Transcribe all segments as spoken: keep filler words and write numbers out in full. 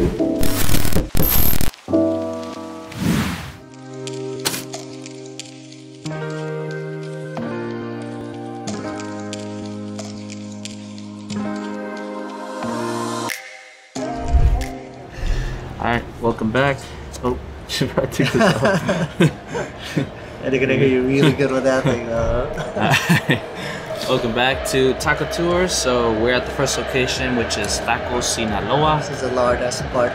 Alright, welcome back. Oh, should probably take this off. And they're gonna get you really good with that thing though. Right. Welcome back to Taco Tours. So we're at the first location, which is Taco Sinaloa. This is a loud ass bar.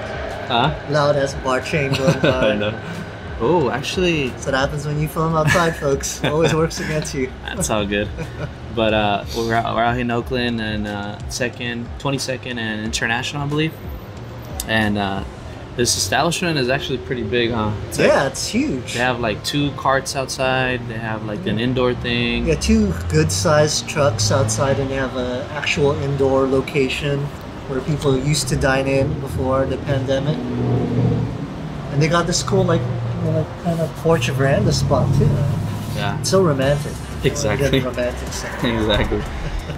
Huh? Loud ass bar chain going by. I know. Oh, actually. That's what happens when you film outside, folks. Always works against you. That's all good. But uh, we're, out, we're out here in Oakland and uh, second, twenty-second and International, I believe. And uh, this establishment is actually pretty big, huh? It's yeah, like, it's huge. They have like two carts outside. They have like an indoor thing. Yeah, two good-sized trucks outside, and they have an actual indoor location where people used to dine in before the pandemic. And they got this cool like, you know, kind of porch veranda spot too. Yeah. It's so romantic. Exactly. Romantic stuff. Exactly.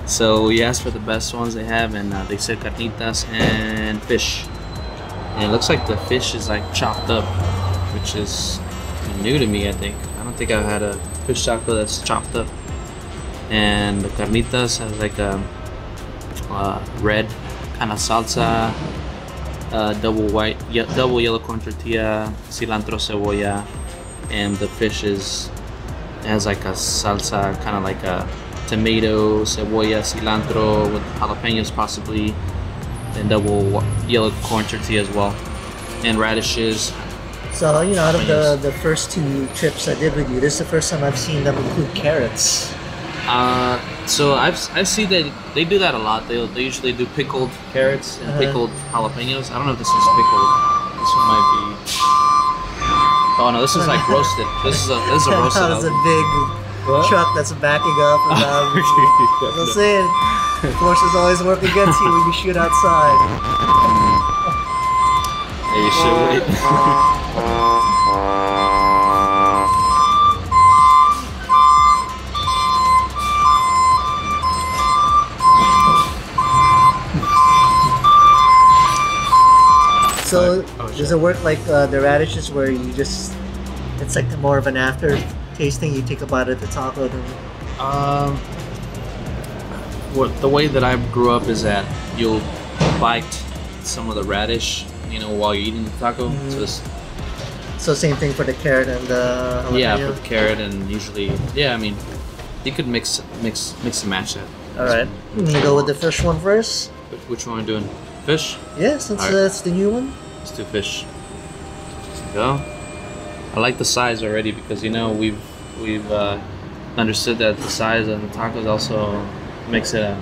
So we asked for the best ones they have, and uh, they said carnitas and fish. And it looks like the fish is like chopped up, which is new to me, I think. I don't think I've had a fish taco that's chopped up. And the carnitas has like a, a red kind of salsa, uh, double white, ye double yellow corn tortilla, cilantro, cebolla, and the fish is it has like a salsa, kind of like a tomato, cebolla, cilantro with jalapenos possibly. And double yellow corn tortilla as well, and radishes. So, you know, out of the, the first two trips I did with you, this is the first time I've seen them include carrots. Uh, so I've I see that they do that a lot. They they usually do pickled carrots and uh-huh. pickled jalapenos. I don't know if this is pickled. This one might be. Oh no, this is like roasted. This is a this is a roasted. That was a big. What? Truck that's backing up and um, as I'm saying, forces always work against you when you shoot outside. Hey, you should wait. So oh, does it work like uh, the radishes where you just, it's like the more of an after tasting, you take a bite at the taco? Um, well, the way that I grew up is that you'll bite some of the radish, you know, while you're eating the taco. Mm-hmm. So, it's, so same thing for the carrot and the jalapeno? Yeah, for the carrot and usually, yeah, I mean, you could mix, mix, mix and match that. All right, I'm gonna go with the fish one first. Which one are we doing? Fish? Yeah, since right. that's the new one. Let's do fish. Let's go. I like the size already because you know we've we've uh, understood that the size of the tacos also makes it a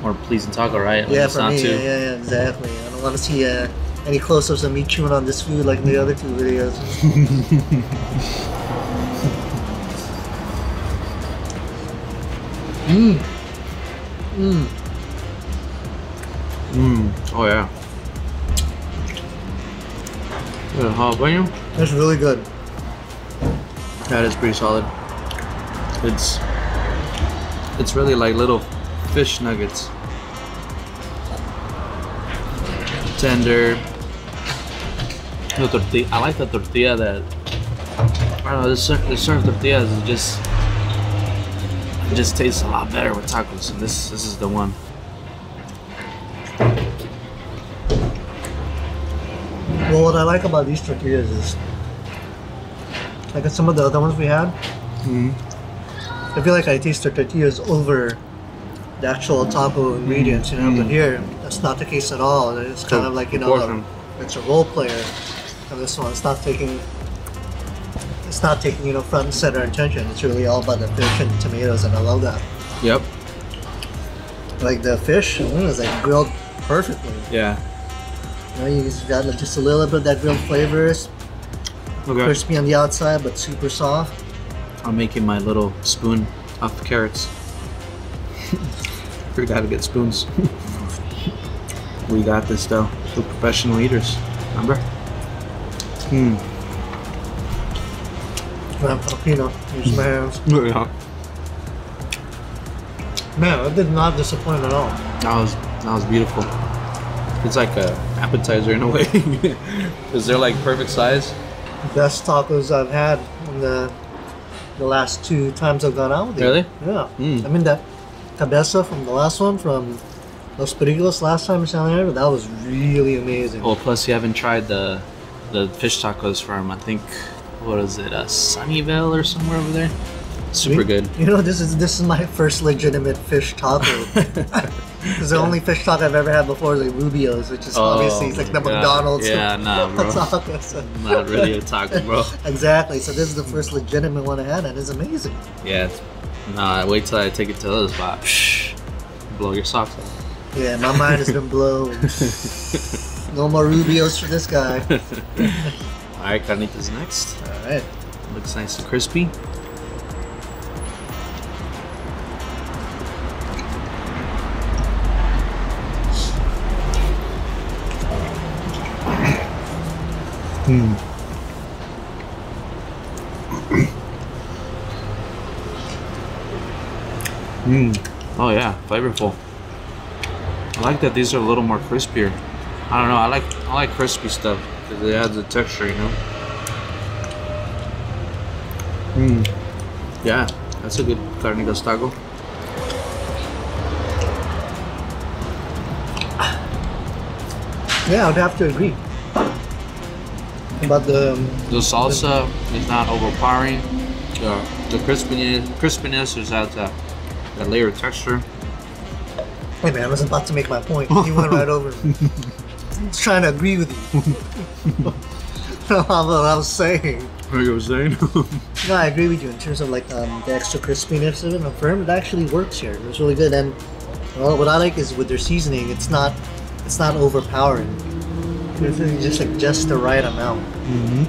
more pleasing taco, right? Yeah, for me, yeah, yeah, exactly. I don't want to see uh, any close-ups of me chewing on this food like in the other two videos. Mmm. Mmm. Mmm. Oh yeah. The jalapeno. That's really good. That is pretty solid. It's it's really like little fish nuggets. Tender. The tortilla. I like the tortilla that I don't know. The certain tortillas is just it just tastes a lot better with tacos, and this this is the one. Well, what I like about these tortillas is, like some of the other ones we had, mm-hmm. I feel like I taste the tortillas over the actual taco ingredients, you know, mm-hmm. but here, that's not the case at all. It's kind so of like, you know, a, it's a role player, and this one, it's not taking, it's not taking, you know, front and center attention. It's really all about the fish and the tomatoes, and I love that. Yep. Like the fish, mm, it's like grilled perfectly. Yeah. You know, you got just a little bit of that grilled flavors, okay. Crispy on the outside but super soft. I'm making my little spoon off the carrots. Forgot to get spoons. We got this though. We're professional eaters, remember? Hmm. I'm Filipino. Here's my hands. Yeah. Man, it did not disappoint at all. That was that was beautiful. It's like a appetizer in a way. Is there like perfect size? Best tacos I've had in the the last two times I've gone out with you. Really? Yeah. Mm. I mean that cabeza from the last one from Los Peligros last time in San Diego, that was really amazing. Well, plus you haven't tried the the fish tacos from I think what is it, uh, Sunnyvale or somewhere over there. Super we, good. You know, this is this is my first legitimate fish taco. It's the yeah. only fish taco I've ever had before is like Rubio's, which is oh, obviously it's like the God. McDonald's. Yeah, nah, bro. Taco, so. Not really a taco, bro. Exactly. So this is the first legitimate one I had, and it's amazing. Yeah. It's, nah, wait till I take it to the other spot. Psh, blow your socks off. Yeah, my mind has been blown. No more Rubio's for this guy. All right, carnitas next. All right. Looks nice and crispy. Mm. Oh yeah, flavorful. I like that these are a little more crispier. I don't know, I like I like crispy stuff because it adds the texture, you know. Mm. Yeah, that's a good carnitas taco. Yeah, I'd have to agree. But the the salsa the, is not overpowering. The, the crispiness crispiness is at that, that layer of texture. Hey man, I was about to make my point. You went right over. I was trying to agree with you. That's what I was saying. What you were saying? No, I agree with you in terms of like um, the extra crispiness of it. I'm firm. It actually works here. It's really good. And well, what I like is with their seasoning, it's not it's not overpowering. It's just like just the right amount. Mm-hmm.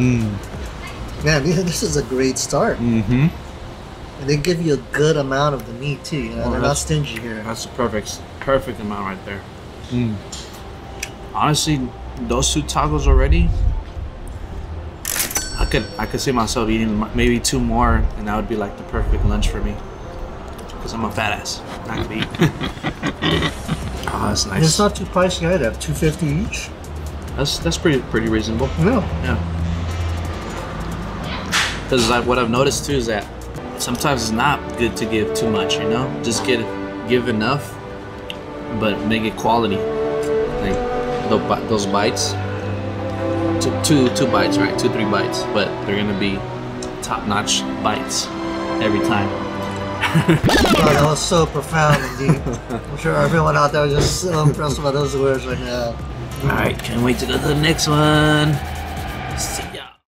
Mm. Man, this is a great start. Mm-hmm. And they give you a good amount of the meat too. You know? Well, they're not stingy here. That's the perfect, perfect amount right there. Mm. Honestly, those two tacos already, I could, I could see myself eating maybe two more, and that would be like the perfect lunch for me. Because I'm a fat ass. I could eat. Oh, that's nice. And it's not too pricey either. two fifty each. That's that's pretty pretty reasonable. Yeah. Yeah. Because like what I've noticed too is that sometimes it's not good to give too much. You know, just get give enough, but make it quality. Like those, those bites, two, two two bites, right? Two three bites, but they're gonna be top notch bites every time. Oh, that was so profound indeed. I'm sure everyone out there was just so impressed by those words right now. Alright, can't wait to go to the next one.